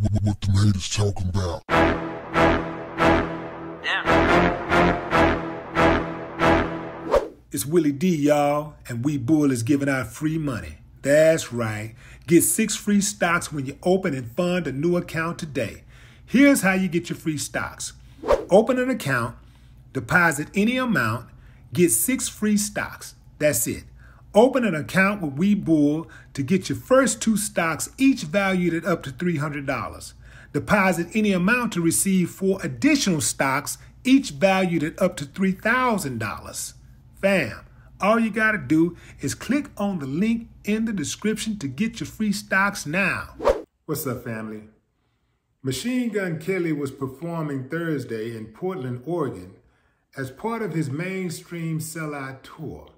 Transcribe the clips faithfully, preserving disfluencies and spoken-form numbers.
What them haters talking about. Yeah. It's Willie D, y'all, and WeBull is giving out free money. That's right. Get six free stocks when you open and fund a new account today. Here's how you get your free stocks. Open an account, deposit any amount, get six free stocks. That's it. Open an account with WeBull to get your first two stocks, each valued at up to three hundred dollars. Deposit any amount to receive four additional stocks, each valued at up to three thousand dollars. Fam, all you gotta do is click on the link in the description to get your free stocks now. What's up, family? Machine Gun Kelly was performing Thursday in Portland, Oregon, as part of his mainstream sellout tour,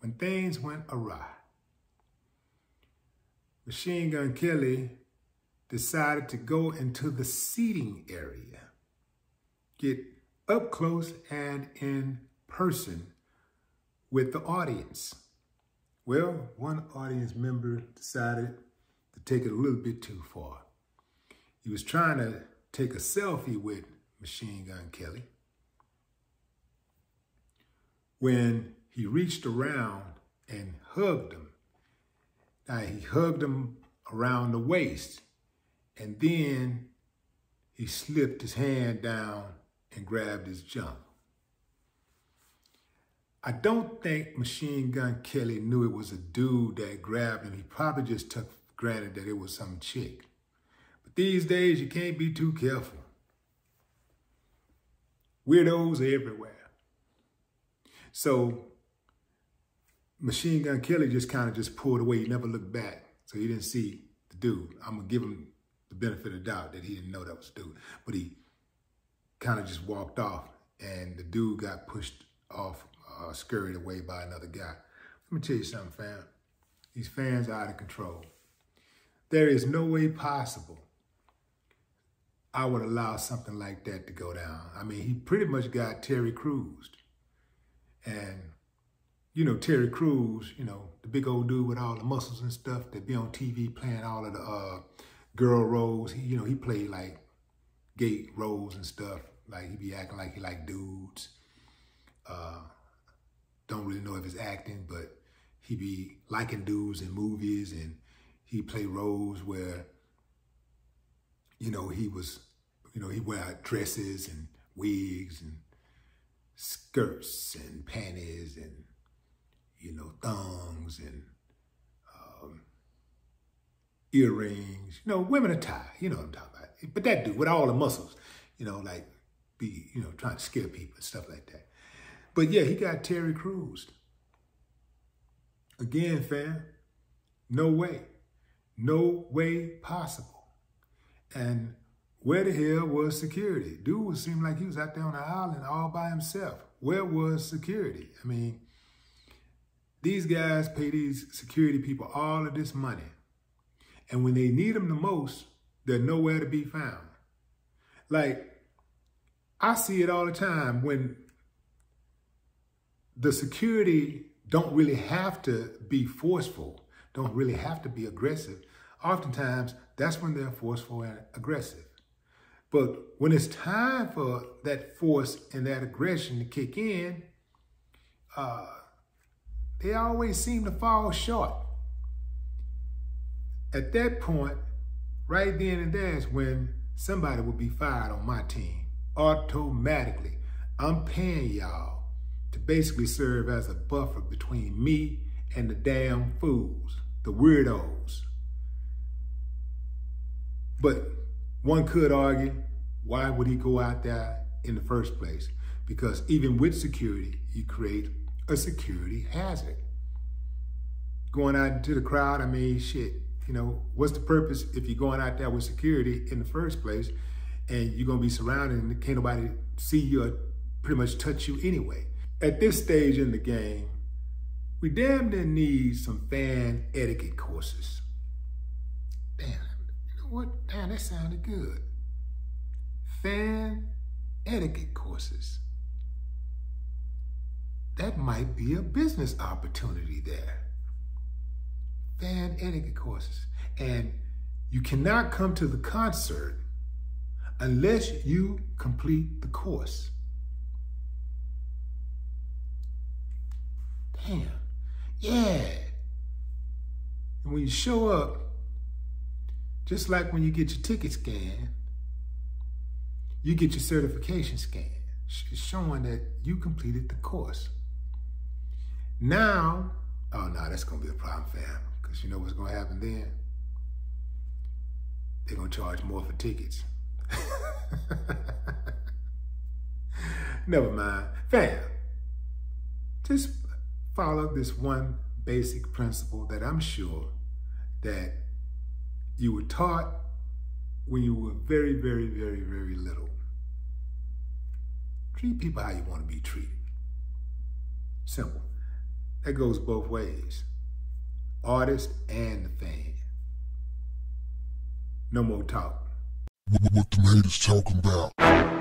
when things went awry. Machine Gun Kelly decided to go into the seating area, get up close and in person with the audience. Well, one audience member decided to take it a little bit too far. He was trying to take a selfie with Machine Gun Kelly when he reached around and hugged him. Now, he hugged him around the waist, and then he slipped his hand down and grabbed his junk. I don't think Machine Gun Kelly knew it was a dude that grabbed him. He probably just took for granted that it was some chick. But these days, you can't be too careful. Weirdos are everywhere. So Machine Gun Kelly just kind of just pulled away. He never looked back. So he didn't see the dude. I'm going to give him the benefit of the doubt that he didn't know that was the dude. But he kind of just walked off, and the dude got pushed off, uh, scurried away by another guy. Let me tell you something, fam. These fans are out of control. There is no way possible I would allow something like that to go down. I mean, he pretty much got Terry Crews. And you know, Terry Crews, you know, the big old dude with all the muscles and stuff that be on T V playing all of the uh, girl roles. He, you know, he played like gay roles and stuff. Like, he be acting like he like dudes. Uh, don't really know if it's acting, but he be liking dudes in movies, and he play roles where, you know, he was, you know, he wear dresses and wigs and skirts and panties and, you know, thongs and um, earrings. You know, women are tired. You know what I'm talking about. But that dude with all the muscles, you know, like be, you know, trying to scare people and stuff like that. But yeah, he got Terry Crews. Again, fam, no way. No way possible. And where the hell was security? Dude seemed like he was out there on the island all by himself. Where was security? I mean, these guys pay these security people all of this money, and when they need them the most, they're nowhere to be found. Like, I see it all the time when the security don't really have to be forceful, don't really have to be aggressive. Oftentimes, that's when they're forceful and aggressive. But when it's time for that force and that aggression to kick in, uh, they always seem to fall short. At that point, right then and there is when somebody will be fired on my team automatically. I'm paying y'all to basically serve as a buffer between me and the damn fools, the weirdos. But one could argue, why would he go out there in the first place? Because even with security, you create a security hazard. Going out into the crowd, I mean, shit, you know, what's the purpose if you're going out there with security in the first place, and you're gonna be surrounded and can't nobody see you or pretty much touch you anyway? At this stage in the game, we damn near need some fan etiquette courses. Damn, you know what? Damn, that sounded good. Fan etiquette courses. That might be a business opportunity there. Fan etiquette courses. And You cannot come to the concert unless you complete the course. Damn. Yeah. And when you show up, just like when you get your ticket scanned, you get your certification scanned, showing that you completed the course. Now, oh no, that's gonna be a problem, fam, because you know what's gonna happen then? They're gonna charge more for tickets. Never mind, fam. Just follow this one basic principle that I'm sure that you were taught when you were very, very, very, very little. Treat people how you want to be treated. Simple. That goes both ways. Artist and the fan. No more talk. What, what, what them haters talking about?